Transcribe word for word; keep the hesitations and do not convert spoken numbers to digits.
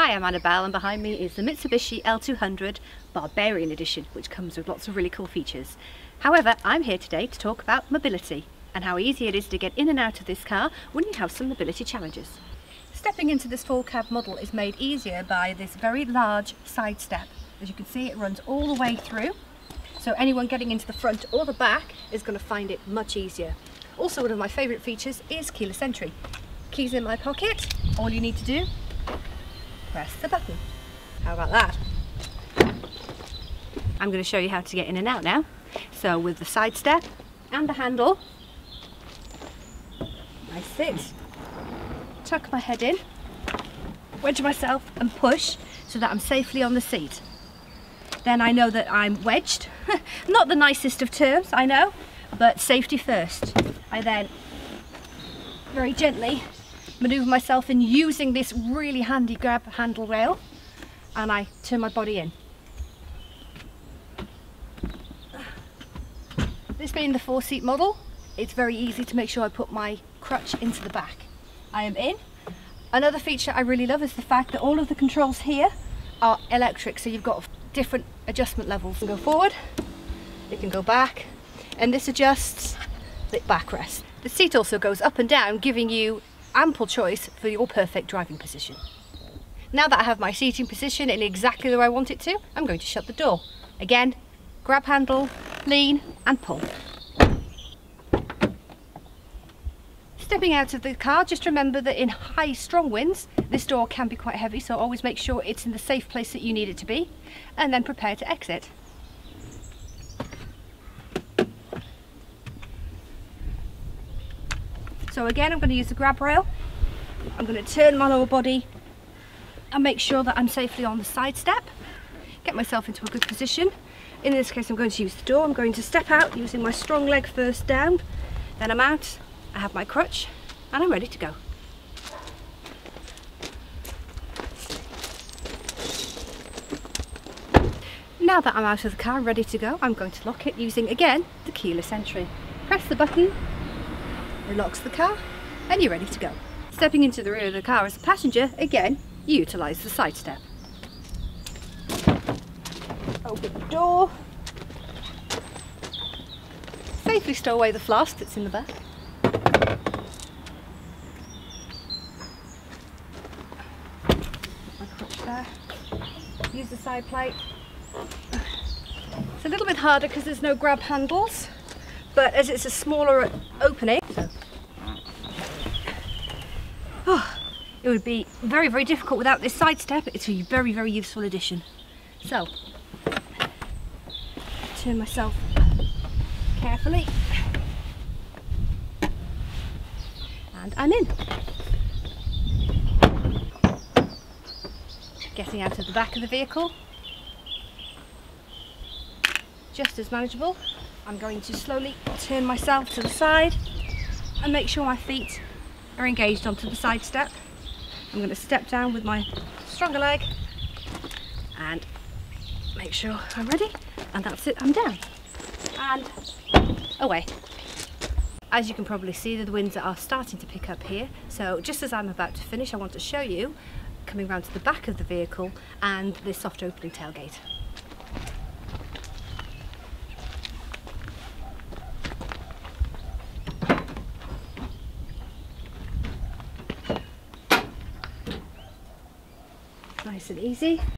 Hi, I'm Annabelle and behind me is the Mitsubishi L two hundred Barbarian Edition, which comes with lots of really cool features. However, I'm here today to talk about mobility and how easy it is to get in and out of this car when you have some mobility challenges. Stepping into this full cab model is made easier by this very large side step. As you can see, it runs all the way through, so anyone getting into the front or the back is going to find it much easier. Also, one of my favourite features is keyless entry. Keys in my pocket, all you need to do press the button. How about that? I'm going to show you how to get in and out now. So with the side step and the handle, I sit, tuck my head in, wedge myself and push so that I'm safely on the seat. Then I know that I'm wedged. Not the nicest of terms, I know, but safety first. I then very gently maneuver myself in using this really handy grab handle rail, and I turn my body in. This being the four seat model, it's very easy to make sure I put my crutch into the back. I am in. Another feature I really love is the fact that all of the controls here are electric, so you've got different adjustment levels. You can go forward, you can go back, and this adjusts the backrest. The seat also goes up and down, giving you ample choice for your perfect driving position. Now that I have my seating position in exactly where I want it to, I'm going to shut the door. Again, grab handle, lean and pull. Stepping out of the car, just remember that in high, strong winds, this door can be quite heavy, so always make sure it's in the safe place that you need it to be, and then prepare to exit. So again, I'm going to use the grab rail, I'm going to turn my lower body and make sure that I'm safely on the side step, get myself into a good position. In this case, I'm going to use the door, I'm going to step out using my strong leg first down, then I'm out, I have my crutch and I'm ready to go. Now that I'm out of the car, ready to go, I'm going to lock it using, again, the keyless entry. Press the button, locks the car, and you're ready to go. Stepping into the rear of the car as a passenger, again, you utilise the side step. Open the door. Safely stow away the flask that's in the back. My crutch there. Use the side plate. It's a little bit harder because there's no grab handles, but as it's a smaller opening, oh, it would be very, very difficult without this side step. It's a very, very useful addition. So, turn myself carefully, and I'm in. Getting out of the back of the vehicle, just as manageable. I'm going to slowly turn myself to the side and make sure my feet are engaged onto the side step. I'm going to step down with my stronger leg and make sure I'm ready, and that's it, I'm down and away. As you can probably see, the winds are starting to pick up here, so just as I'm about to finish, I want to show you coming round to the back of the vehicle and the soft opening tailgate. Nice and easy.